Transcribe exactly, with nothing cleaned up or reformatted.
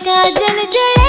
का जल जल